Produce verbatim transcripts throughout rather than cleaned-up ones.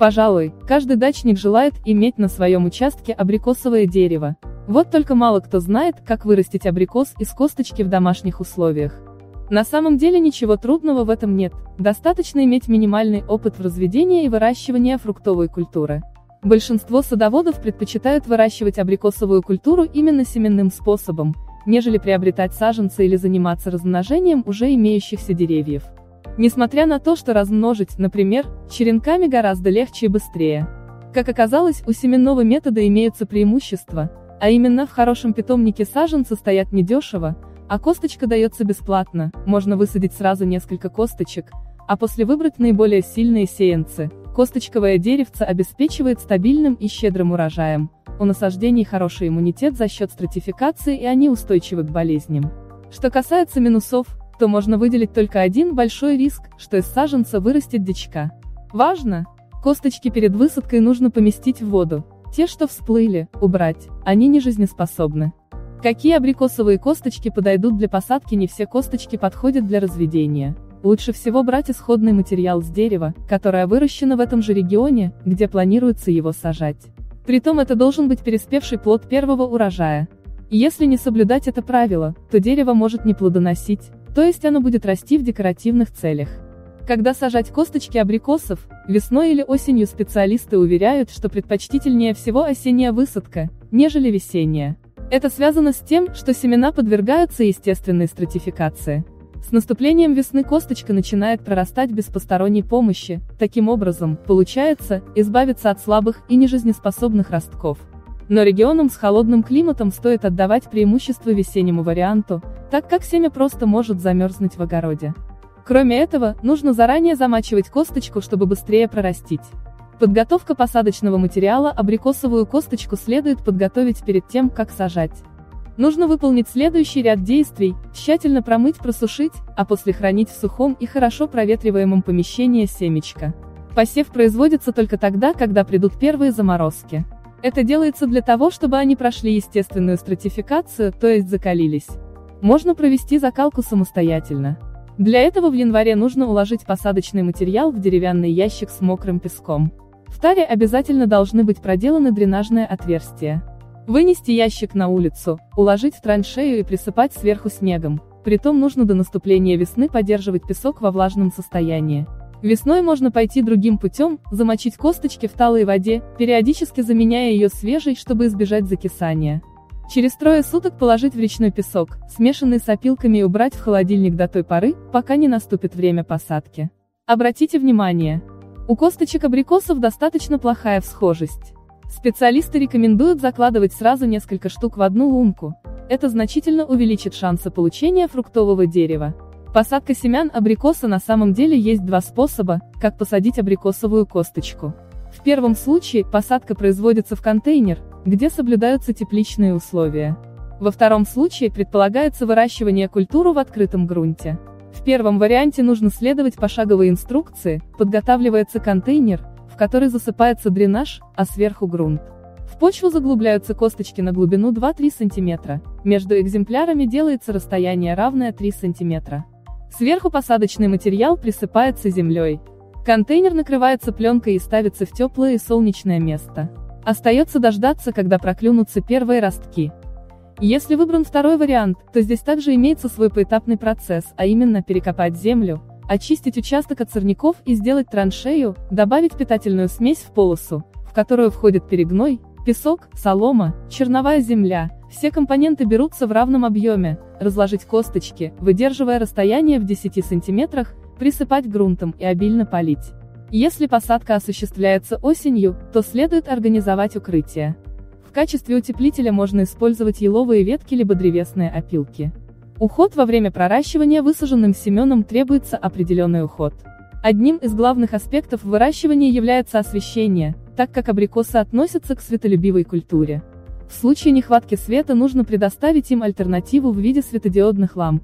Пожалуй, каждый дачник желает иметь на своем участке абрикосовое дерево. Вот только мало кто знает, как вырастить абрикос из косточки в домашних условиях. На самом деле ничего трудного в этом нет, достаточно иметь минимальный опыт в разведении и выращивании фруктовой культуры. Большинство садоводов предпочитают выращивать абрикосовую культуру именно семенным способом, нежели приобретать саженцы или заниматься размножением уже имеющихся деревьев. Несмотря на то, что размножить, например, черенками гораздо легче и быстрее. Как оказалось, у семенного метода имеются преимущества, а именно в хорошем питомнике саженцы стоят недешево, а косточка дается бесплатно, можно высадить сразу несколько косточек, а после выбрать наиболее сильные сеянцы. Косточковое деревце обеспечивает стабильным и щедрым урожаем, у насаждений хороший иммунитет за счет стратификации и они устойчивы к болезням. Что касается минусов, то можно выделить только один большой риск, что из саженца вырастет дичка. Важно! Косточки перед высадкой нужно поместить в воду, те, что всплыли, убрать, они не жизнеспособны. Какие абрикосовые косточки подойдут для посадки? Не все косточки подходят для разведения. Лучше всего брать исходный материал с дерева, которое выращено в этом же регионе, где планируется его сажать. Притом это должен быть переспевший плод первого урожая. Если не соблюдать это правило, то дерево может не плодоносить, то есть оно будет расти в декоративных целях. Когда сажать косточки абрикосов, весной или осенью, специалисты уверяют, что предпочтительнее всего осенняя высадка, нежели весенняя. Это связано с тем, что семена подвергаются естественной стратификации. С наступлением весны косточка начинает прорастать без посторонней помощи, таким образом, получается, избавиться от слабых и нежизнеспособных ростков. Но регионам с холодным климатом стоит отдавать преимущество весеннему варианту, так как семя просто может замерзнуть в огороде. Кроме этого, нужно заранее замачивать косточку, чтобы быстрее прорастить. Подготовка посадочного материала. Абрикосовую косточку следует подготовить перед тем, как сажать. Нужно выполнить следующий ряд действий: тщательно промыть, просушить, а после хранить в сухом и хорошо проветриваемом помещении семечко. Посев производится только тогда, когда придут первые заморозки. Это делается для того, чтобы они прошли естественную стратификацию, то есть закалились. Можно провести закалку самостоятельно. Для этого в январе нужно уложить посадочный материал в деревянный ящик с мокрым песком. В таре обязательно должны быть проделаны дренажные отверстия. Вынести ящик на улицу, уложить в траншею и присыпать сверху снегом, притом нужно до наступления весны поддерживать песок во влажном состоянии. Весной можно пойти другим путем, замочить косточки в талой воде, периодически заменяя ее свежей, чтобы избежать закисания. Через трое суток положить в речной песок, смешанный с опилками, и убрать в холодильник до той поры, пока не наступит время посадки. Обратите внимание, у косточек абрикосов достаточно плохая всхожесть. Специалисты рекомендуют закладывать сразу несколько штук в одну лунку. Это значительно увеличит шансы получения фруктового дерева. Посадка семян абрикоса. На самом деле есть два способа, как посадить абрикосовую косточку. В первом случае, посадка производится в контейнер, где соблюдаются тепличные условия. Во втором случае, предполагается выращивание культуры в открытом грунте. В первом варианте нужно следовать пошаговой инструкции, подготавливается контейнер, в который засыпается дренаж, а сверху грунт. В почву заглубляются косточки на глубину два-три сантиметра, между экземплярами делается расстояние, равное три сантиметра. Сверху посадочный материал присыпается землей. Контейнер накрывается пленкой и ставится в теплое и солнечное место. Остается дождаться, когда проклюнутся первые ростки. Если выбран второй вариант, то здесь также имеется свой поэтапный процесс, а именно перекопать землю, очистить участок от сорняков и сделать траншею, добавить питательную смесь в полосу, в которую входит перегной, песок, солома, черновая земля, все компоненты берутся в равном объеме, разложить косточки, выдерживая расстояние в десяти сантиметрах, присыпать грунтом и обильно полить. Если посадка осуществляется осенью, то следует организовать укрытие. В качестве утеплителя можно использовать еловые ветки либо древесные опилки. Уход. Во время проращивания высаженным семенам требуется определенный уход. Одним из главных аспектов выращивания является освещение, так как абрикосы относятся к светолюбивой культуре. В случае нехватки света нужно предоставить им альтернативу в виде светодиодных ламп.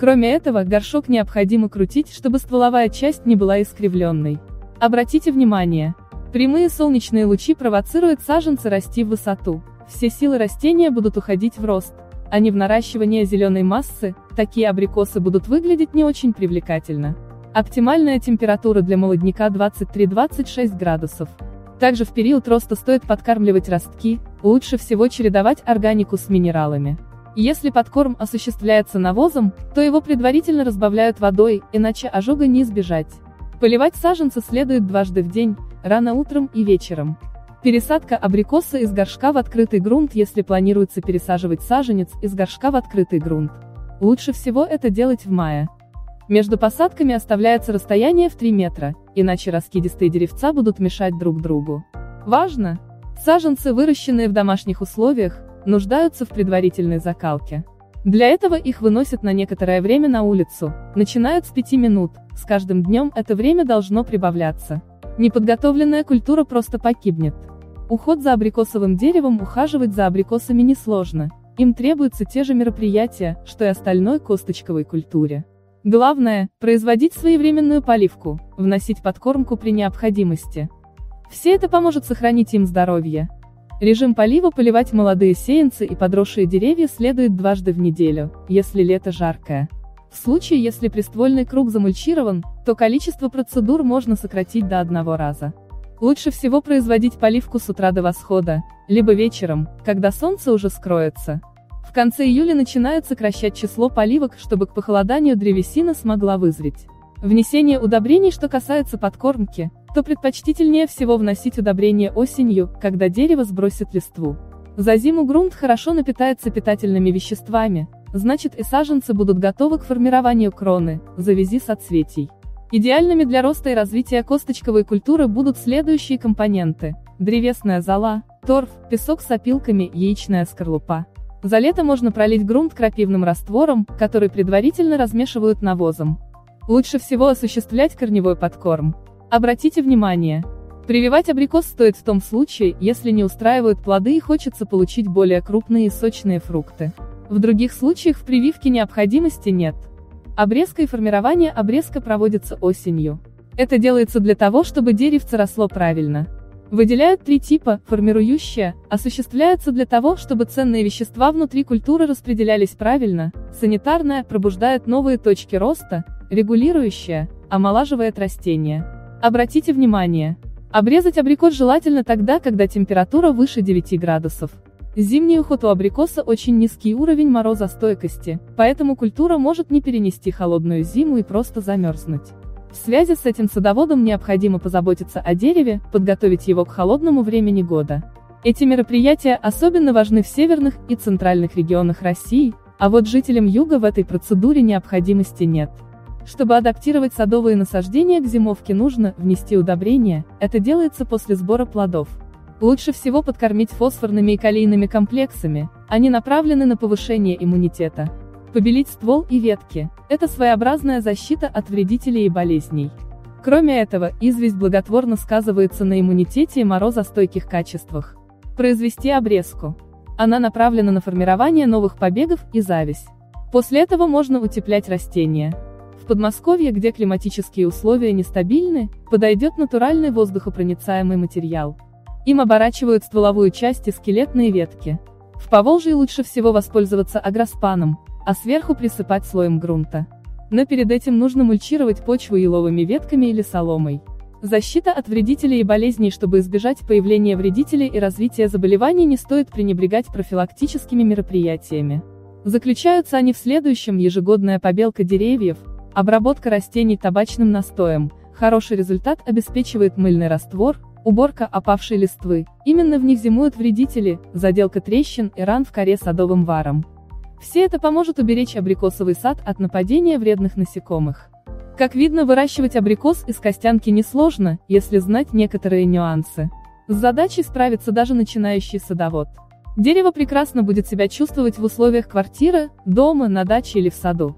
Кроме этого, горшок необходимо крутить, чтобы стволовая часть не была искривленной. Обратите внимание, прямые солнечные лучи провоцируют саженцы расти в высоту, все силы растения будут уходить в рост, а не в наращивание зеленой массы, такие абрикосы будут выглядеть не очень привлекательно. Оптимальная температура для молодняка двадцать три — двадцать шесть градусов. Также в период роста стоит подкармливать ростки, лучше всего чередовать органику с минералами. Если подкорм осуществляется навозом, то его предварительно разбавляют водой, иначе ожога не избежать. Поливать саженцы следует дважды в день, рано утром и вечером. Пересадка абрикоса из горшка в открытый грунт. Если планируется пересаживать саженец из горшка в открытый грунт, лучше всего это делать в мае. Между посадками оставляется расстояние в три метра, иначе раскидистые деревца будут мешать друг другу. Важно! Саженцы, выращенные в домашних условиях, нуждаются в предварительной закалке. Для этого их выносят на некоторое время на улицу, начинают с пяти минут, с каждым днем это время должно прибавляться. Неподготовленная культура просто погибнет. Уход за абрикосовым деревом. Ухаживать за абрикосами несложно, им требуются те же мероприятия, что и остальной косточковой культуре. Главное – производить своевременную поливку, вносить подкормку при необходимости. Все это поможет сохранить им здоровье. Режим полива. Поливать молодые сеянцы и подросшие деревья следует дважды в неделю, если лето жаркое. В случае, если приствольный круг замульчирован, то количество процедур можно сократить до одного раза. Лучше всего производить поливку с утра до восхода, либо вечером, когда солнце уже скроется. В конце июля начинают сокращать число поливок, чтобы к похолоданию древесина смогла вызреть. Внесение удобрений. Что касается подкормки, то предпочтительнее всего вносить удобрения осенью, когда дерево сбросит листву. За зиму грунт хорошо напитается питательными веществами, значит и саженцы будут готовы к формированию кроны, завязи соцветий. Идеальными для роста и развития косточковой культуры будут следующие компоненты: древесная зола, торф, песок с опилками, яичная скорлупа. За лето можно пролить грунт крапивным раствором, который предварительно размешивают навозом. Лучше всего осуществлять корневой подкорм. Обратите внимание, прививать абрикос стоит в том случае, если не устраивают плоды и хочется получить более крупные и сочные фрукты. В других случаях в прививке необходимости нет. Обрезка и формирование. Обрезка проводится осенью. Это делается для того, чтобы деревце росло правильно. Выделяют три типа: формирующая, осуществляется для того, чтобы ценные вещества внутри культуры распределялись правильно, санитарная, пробуждает новые точки роста, регулирующая, омолаживает растения. Обратите внимание, обрезать абрикос желательно тогда, когда температура выше девяти градусов. Зимний уход. У абрикоса очень низкий уровень морозостойкости, поэтому культура может не перенести холодную зиму и просто замерзнуть. В связи с этим садоводам необходимо позаботиться о дереве, подготовить его к холодному времени года. Эти мероприятия особенно важны в северных и центральных регионах России, а вот жителям юга в этой процедуре необходимости нет. Чтобы адаптировать садовые насаждения к зимовке, нужно внести удобрения, это делается после сбора плодов. Лучше всего подкормить фосфорными и калийными комплексами, они направлены на повышение иммунитета. Побелить ствол и ветки – это своеобразная защита от вредителей и болезней. Кроме этого, известь благотворно сказывается на иммунитете и морозостойких качествах. Произвести обрезку. Она направлена на формирование новых побегов и завязь. После этого можно утеплять растения. В Подмосковье, где климатические условия нестабильны, подойдет натуральный воздухопроницаемый материал. Им оборачивают стволовую часть и скелетные ветки. В Поволжье лучше всего воспользоваться агроспаном, а сверху присыпать слоем грунта. Но перед этим нужно мульчировать почву еловыми ветками или соломой. Защита от вредителей и болезней. Чтобы избежать появления вредителей и развития заболеваний, не стоит пренебрегать профилактическими мероприятиями. Заключаются они в следующем: ежегодная побелка деревьев, обработка растений табачным настоем, хороший результат обеспечивает мыльный раствор, уборка опавшей листвы, именно в них зимуют вредители, заделка трещин и ран в коре садовым варом. Все это поможет уберечь абрикосовый сад от нападения вредных насекомых. Как видно, выращивать абрикос из костянки несложно, если знать некоторые нюансы. С задачей справится даже начинающий садовод. Дерево прекрасно будет себя чувствовать в условиях квартиры, дома, на даче или в саду.